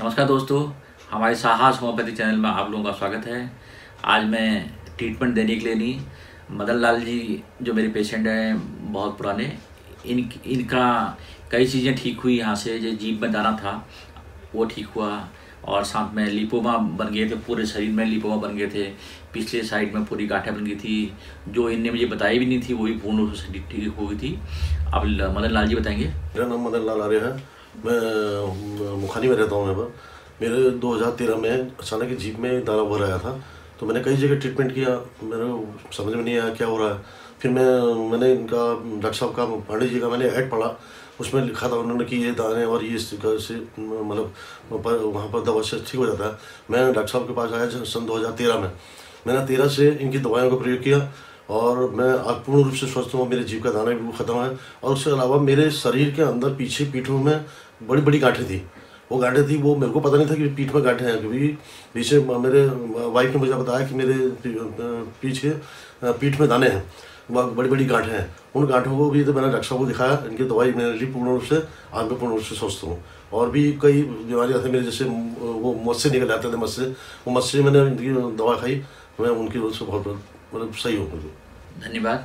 नमस्कार दोस्तों, हमारे साहस होम्योपैथी चैनल में आप लोगों का स्वागत है। आज मैं ट्रीटमेंट देने के लिए नहीं, मदनलाल जी जो मेरे पेशेंट हैं बहुत पुराने, इनका कई चीज़ें ठीक हुई। यहाँ से जो जीभ में दाना था वो ठीक हुआ और साथ में लिपोमा बन गए थे, पूरे शरीर में लिपोमा बन गए थे, पिछले साइड में पूरी गांठें बन गई थी। जो इनने मुझे बताई भी नहीं थी वो भी पूर्ण रूप से ठीक हो गई थी। आप मदनलाल जी बताएंगे। मेरा नाम मदनलाल आर्य है, मैं मुखानी में रहता हूँ। मेरे 2013 में अचानक जीभ में दाना उभर आया था, तो मैंने कई जगह ट्रीटमेंट किया, मेरे को समझ में नहीं आया क्या हो रहा है। फिर मैंने इनका डॉक्टर साहब का पांडे जी का मैंने ऐड पढ़ा, उसमें लिखा था उन्होंने कि ये दाने और ये से मतलब वहाँ पर दवा से ठीक हो जाता है। मैं डॉक्टर साहब के पास आया सन 2013 में। मैंने 13 से इनकी दवाइयों का प्रयोग किया और मैं आज पूर्ण रूप से स्वस्थ हूँ। मेरे जीभ का दाना भी ख़त्म है और उसके अलावा मेरे शरीर के अंदर पीछे पीठों में बड़ी बड़ी गांठें थी। वो गांठें थी वो मेरे को पता नहीं था कि पीठ में गांठें हैं, क्योंकि पीछे मेरे वाइफ ने मुझे बताया कि मेरे पीछे पीठ में दाने हैं, बड़ी बड़ी गांठें हैं। उन गांठों को भी तो मैंने डॉक्टर को दिखाया, इनकी दवाई मैंने ली, पूर्ण रूप से आज मैं पूर्ण रूप से स्वस्थ हूँ। और भी कई बीमारियाँ थी मेरे, जैसे वो मस्से निकल आते थे, मस्से, वो मस्से मैंने इनकी दवा खाई, मैं उनकी वजह से बहुत मतलब सही हूँ। मुझे धन्यवाद।